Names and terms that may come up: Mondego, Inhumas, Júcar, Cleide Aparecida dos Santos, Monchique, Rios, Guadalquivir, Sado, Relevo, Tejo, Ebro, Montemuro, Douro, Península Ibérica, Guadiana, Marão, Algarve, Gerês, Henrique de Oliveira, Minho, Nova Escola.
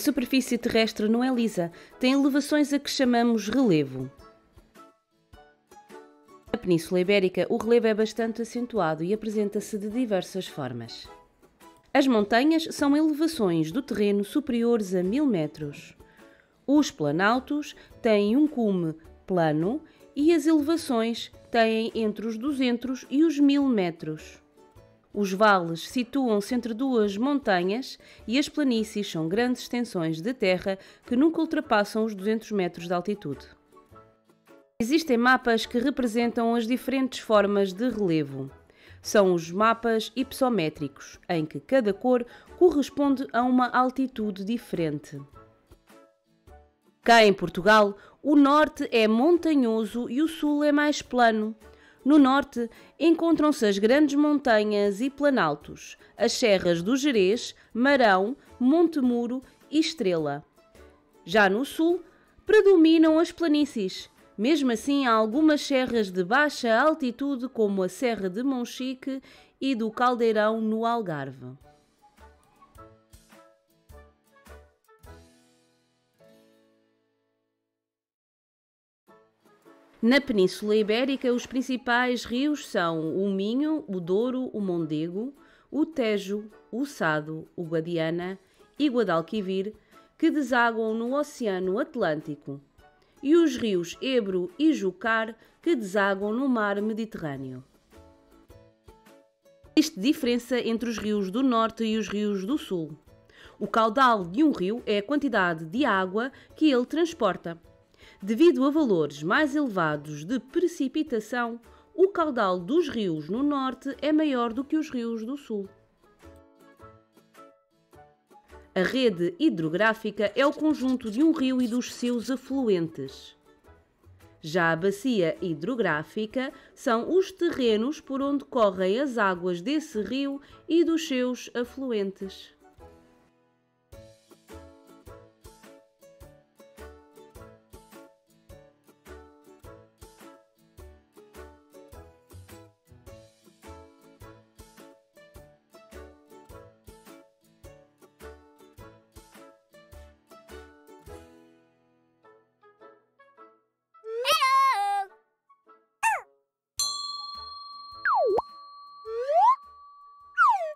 superfície terrestre não é lisa, tem elevações a que chamamos relevo. Na Península Ibérica, o relevo é bastante acentuado e apresenta-se de diversas formas. As montanhas são elevações do terreno superiores a 1000 metros. Os planaltos têm um cume plano e as elevações têm entre os 200 e os 1000 metros. Os vales situam-se entre duas montanhas e as planícies são grandes extensões de terra que nunca ultrapassam os 200 metros de altitude. Existem mapas que representam as diferentes formas de relevo. São os mapas hipsométricos, em que cada cor corresponde a uma altitude diferente. Cá em Portugal, o norte é montanhoso e o sul é mais plano. No norte, encontram-se as grandes montanhas e planaltos, as serras do Gerês, Marão, Montemuro e Estrela. Já no sul, predominam as planícies. Mesmo assim, há algumas serras de baixa altitude, como a Serra de Monchique e do Caldeirão, no Algarve. Na Península Ibérica, os principais rios são o Minho, o Douro, o Mondego, o Tejo, o Sado, o Guadiana e Guadalquivir, que desaguam no Oceano Atlântico, e os rios Ebro e Júcar, que desaguam no Mar Mediterrâneo. Existe diferença entre os rios do norte e os rios do sul. O caudal de um rio é a quantidade de água que ele transporta. Devido a valores mais elevados de precipitação, o caudal dos rios no norte é maior do que os rios do sul. A rede hidrográfica é o conjunto de um rio e dos seus afluentes. Já a bacia hidrográfica são os terrenos por onde correm as águas desse rio e dos seus afluentes.